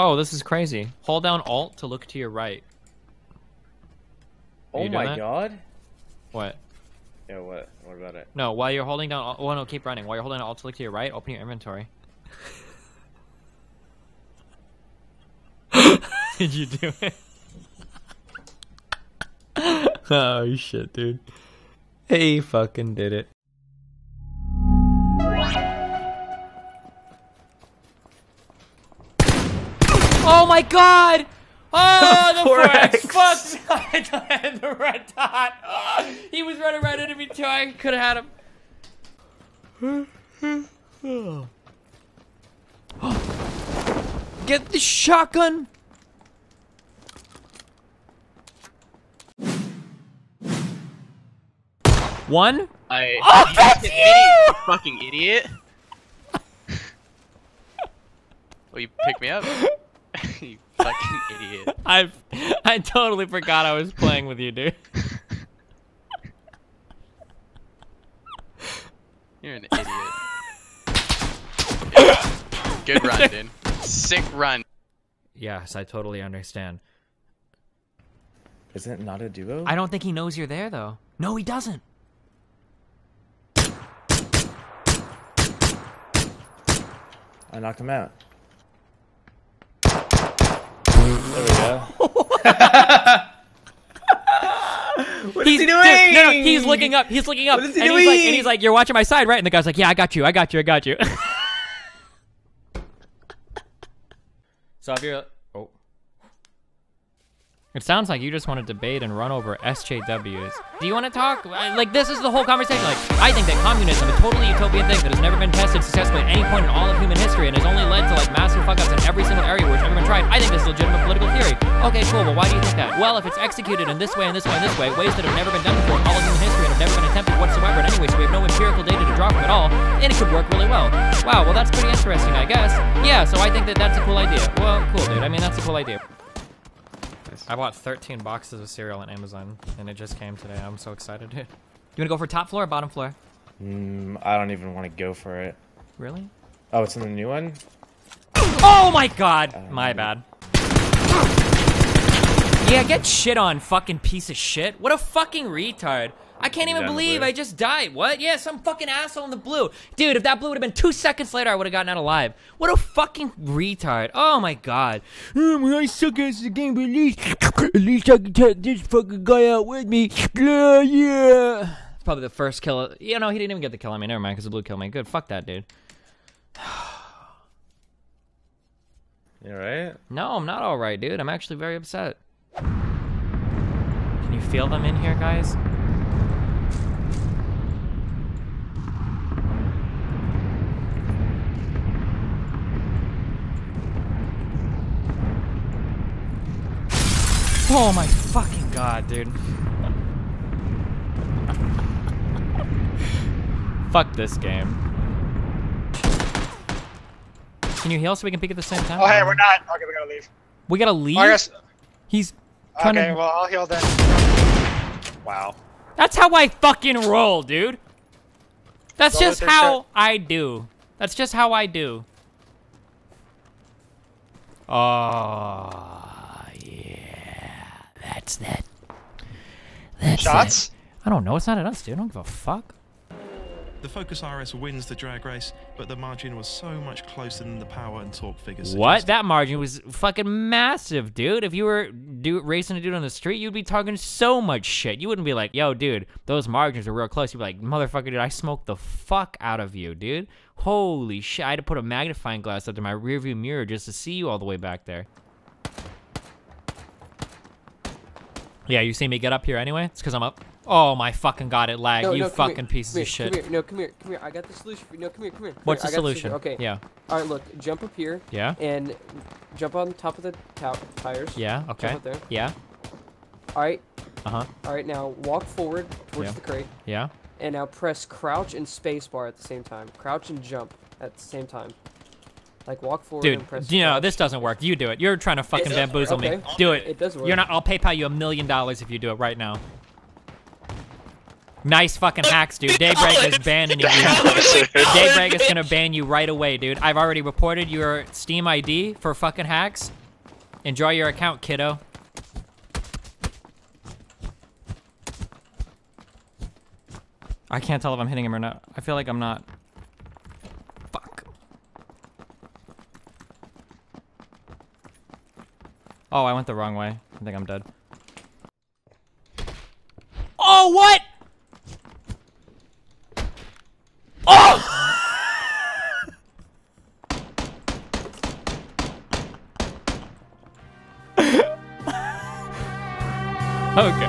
Oh, this is crazy. Hold down Alt to look to your right. Oh my god. What? Yeah, what? What about it? No, while you're holding down Alt... Oh, no, keep running. While you're holding down Alt to look to your right, open your inventory. Did you do it? Oh, shit, dude. He fucking did it. Oh my god! Oh, the 4X! Fuck! I had the red dot! Oh, he was running right into me too, I could have had him. Get the shotgun! One? Oh, that's you! You fucking idiot! Well, you picked me up. You fucking idiot. I totally forgot I was playing with you, dude. You're an idiot. Yeah. Good run, dude. Sick run. Yes, I totally understand. Is it not a duo? I don't think he knows you're there, though. No, he doesn't. I knocked him out. There we go. What is he doing? Dude, no, he's looking up. He's looking up. What is he doing? He's like, you're watching my side, right? And the guy's like, yeah, I got you. I got you. I got you. So if you're... Oh. It sounds like you just want to debate and run over SJWs. Do you want to talk? Like, this is the whole conversation. Like, I think that communism, a totally utopian thing that has never been tested successfully at any point in all of human history and has only led to, like, massive fuck-ups in every single area which everyone tried. I think this is legitimate political theory. Okay, cool, but why do you think that? Well, if it's executed in this way and this way and this way, ways that have never been done before in all of human history and have never been attempted whatsoever in any way, so we have no empirical data to draw from at all, and it could work really well. Wow, well, that's pretty interesting, I guess. Yeah, so I think that that's a cool idea. Well, cool, dude. I mean, that's a cool idea. I bought 13 boxes of cereal on Amazon, and it just came today. I'm so excited, dude. You wanna go for top floor or bottom floor? I don't even want to go for it. Really? Oh, it's in the new one? Oh my god! My bad. Yeah, get shit on, fucking piece of shit. What a fucking retard. I can't even believe I just died. What? Yeah, some fucking asshole in the blue. Dude, if that blue would have been 2 seconds later, I would have gotten out alive. What a fucking retard. Oh my god. I suck at the game, but at least I can take this fucking guy out with me. Yeah. It's probably the first kill. Yeah, no, he didn't even get the kill on me. Never mind, because the blue killed me. Good. Fuck that, dude. You alright? No, I'm not alright, dude. I'm actually very upset. Can you feel them in here, guys? Oh my fucking god, dude. Fuck this game. Can you heal so we can peek at the same time? Oh, hey, we're not. Okay, we gotta leave. We gotta leave? Oh, I guess... He's trying to... Okay, well, I'll heal then. Wow. That's how I fucking roll, dude. That's just how I do. That's just how I do. Oh... That's that. That's shots? That. I don't know. It's not at us, dude. I don't give a fuck. The Focus RS wins the drag race, but the margin was so much closer than the power and torque figures. What? That margin was fucking massive, dude. If you were racing a dude on the street, you'd be talking so much shit. You wouldn't be like, yo, dude, those margins were real close. You'd be like, motherfucker, dude, I smoked the fuck out of you, dude. Holy shit. I had to put a magnifying glass up to my rearview mirror just to see you all the way back there. Yeah, you see me get up here anyway? It's because I'm up. Oh my fucking god, it lagged. No, you fucking pieces of shit. Come here. No, come here. I got the solution. No, come here. What's the solution? Okay. Yeah. All right, look. Jump up here. Yeah. And jump on top of the tires. Yeah. Okay. Jump up there. Yeah. All right. All right, now walk forward towards the crate. Yeah. And now press crouch and spacebar at the same time. Crouch and jump at the same time. Like walk forward and press. Dude, you know, this doesn't work. You do it. You're trying to fucking bamboozle me. Do it. It does work. I'll PayPal you $1 million if you do it right now. Nice fucking hacks, dude. Daybreak is banning you. Daybreak is gonna ban you right away, dude. I've already reported your Steam ID for fucking hacks. Enjoy your account, kiddo. I can't tell if I'm hitting him or not. I feel like I'm not. Fuck. Oh, I went the wrong way. I think I'm dead. Oh, what? Oh! Okay.